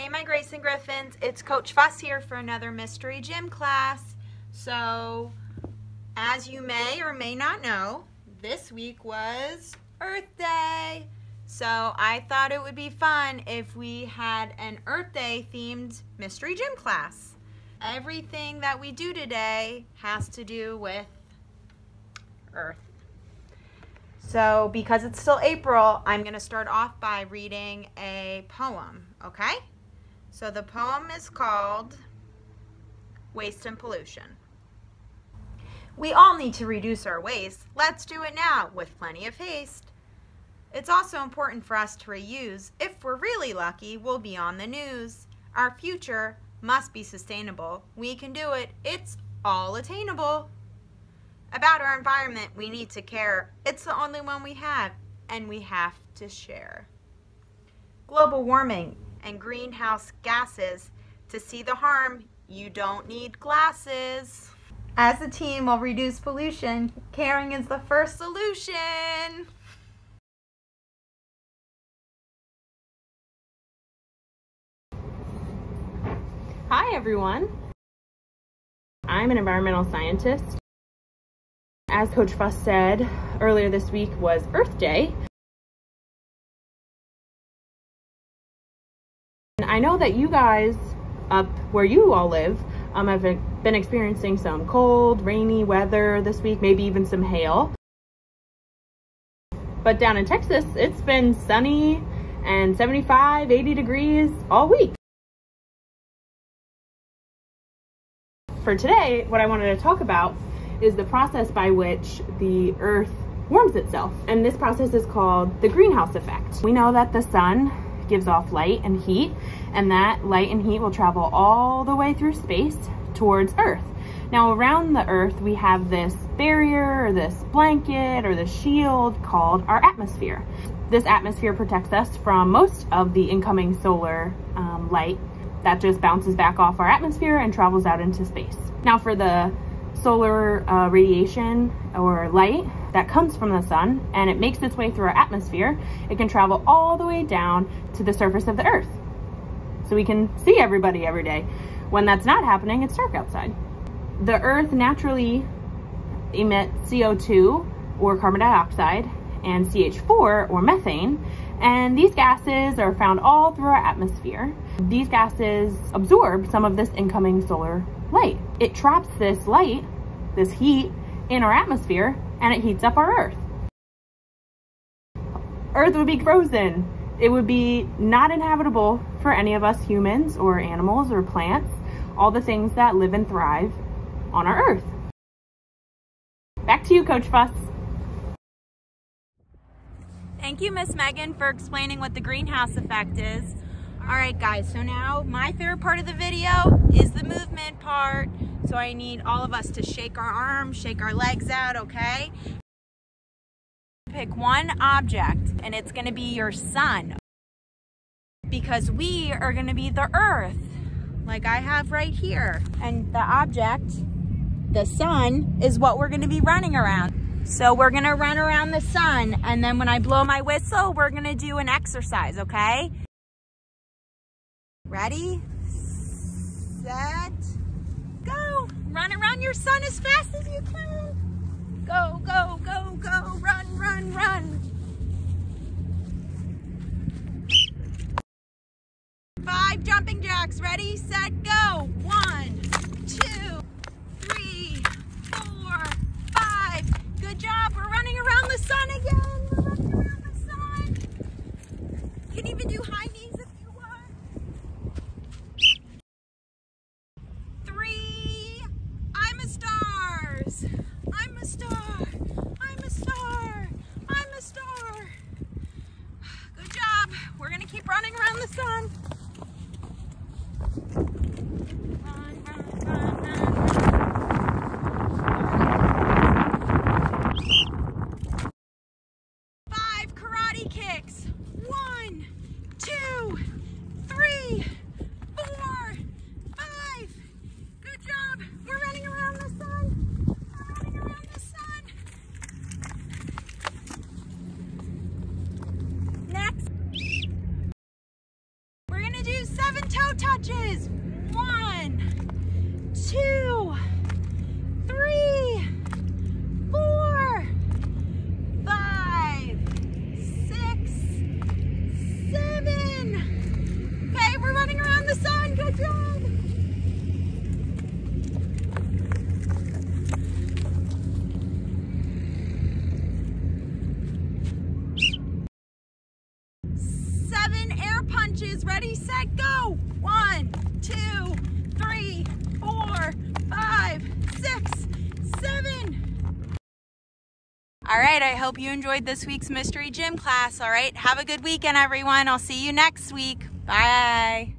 Hey, my Grayson Griffins. It's Coach Fuss here for another Mystery Gym class. So, as you may or may not know, this week was Earth Day. So, I thought it would be fun if we had an Earth Day themed Mystery Gym class. Everything that we do today has to do with Earth. So, because it's still April, I'm going to start off by reading a poem, okay? So the poem is called Waste and Pollution. We all need to reduce our waste. Let's do it now with plenty of haste. It's also important for us to reuse. If we're really lucky, we'll be on the news. Our future must be sustainable. We can do it. It's all attainable. About our environment, we need to care. It's the only one we have, and we have to share. Global warming and greenhouse gases. To see the harm, you don't need glasses. As a team, we'll reduce pollution. Caring is the first solution. Hi, everyone. I'm an environmental scientist. As Coach Fuss said, earlier this week was Earth Day. I know that you guys up where you all live have been experiencing some cold, rainy weather this week, maybe even some hail. But down in Texas, it's been sunny and 75, 80 degrees all week. For today, what I wanted to talk about is the process by which the earth warms itself. And this process is called the greenhouse effect. We know that the sun gives off light and heat, and that light and heat will travel all the way through space towards Earth. Now around the Earth, we have this barrier, or this blanket, or this shield called our atmosphere. This atmosphere protects us from most of the incoming solar light that just bounces back off our atmosphere and travels out into space. Now for the solar radiation or light that comes from the sun and it makes its way through our atmosphere, it can travel all the way down to the surface of the earth. So we can see everybody every day. When that's not happening, it's dark outside. The earth naturally emits CO2 or carbon dioxide and CH4 or methane, and these gases are found all through our atmosphere. These gases absorb some of this incoming solar light. It traps this light, this heat, in our atmosphere, and it heats up our earth. Earth would be frozen. It would be not inhabitable for any of us humans or animals or plants, all the things that live and thrive on our earth. Back to you, Coach Fuss. Thank you, Miss Megan, for explaining what the greenhouse effect is. All right, guys, so now my favorite part of the video is the movement part. So I need all of us to shake our arms, shake our legs out, okay? Pick one object, and it's gonna be your sun, because we are gonna be the earth, like I have right here. And the object, the sun, is what we're gonna be running around. So we're gonna run around the sun, and then when I blow my whistle, we're gonna do an exercise, okay? Ready, set, go. Run around your sun as fast as you can. Go, go, go, go, run, run, run. 5 jumping jacks, ready, set, go. 1, 2, 3, 4, 5. Good job, we're running around the sun again. We're running around the sun. Can even do high knees. 7 toe touches. 1, 2, 3, 4, 5, 6, 7. Okay, we're running around the sun. Good job. Ready, set, go. 1, 2, 3, 4, 5, 6, 7. All right, I hope you enjoyed this week's Mystery Gym class. All right, have a good weekend, everyone. I'll see you next week. Bye.